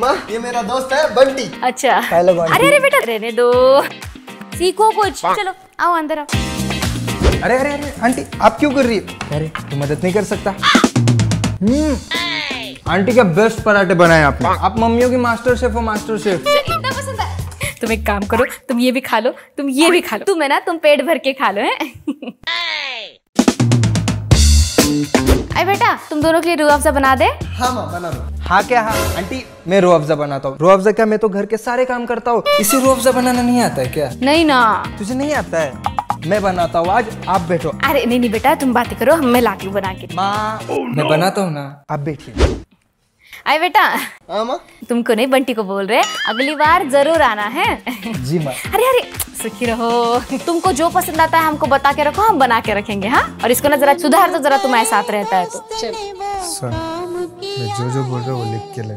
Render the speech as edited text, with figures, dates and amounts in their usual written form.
माँ ये मेरा दोस्त है बंटी। अच्छा अरे अरे बेटा रहने दो, सीखो कुछ। चलो आओ अंदर आओ। अरे अरे अरे आंटी आप क्यों कर रही है? अरे तू मदद नहीं कर सकता। आंटी क्या बेस्ट पराठे बनाए आपने। आप मम्मियों की मास्टर शेफ हो, मास्टर शेफ। इतना पसंद है। तुम एक काम करो, तुम ये भी खा लो, तुम ये भी खा लो, तुम है ना तुम पेट भर के खा लो। अरे बेटा तुम दोनों के लिए रूह अफ़ज़ा बना दे। हाँ माँ बना दो। हाँ क्या? हाँ आंटी मैं रूह अफ़ज़ा बनाता हूँ। रूह अफ़ज़ा क्या, मैं तो घर के सारे काम करता हूँ। इसे रूह अफ़ज़ा बनाना नहीं आता है क्या? नहीं ना। तुझे नहीं आता है? मैं बनाता हूँ आज, आप बैठो। अरे नहीं नहीं बेटा तुम बातें करो, मैं लाती हूँ बना के। माँ मैं बनाता हूँ ना, आप बैठिए। अरे बेटा माँ तुमको नहीं बंटी को बोल रहे, अगली बार जरूर आना है। जी माँ। अरे अरे सुखी रहो, तुमको जो पसंद आता है हमको बता के रखो, हम बना के रखेंगे। हाँ और इसको ना जरा सुधार दो, जरा तुम्हारे साथ रहता है तो। चलो मैं जो जो बोल रहा हूँ वो लिख के ले।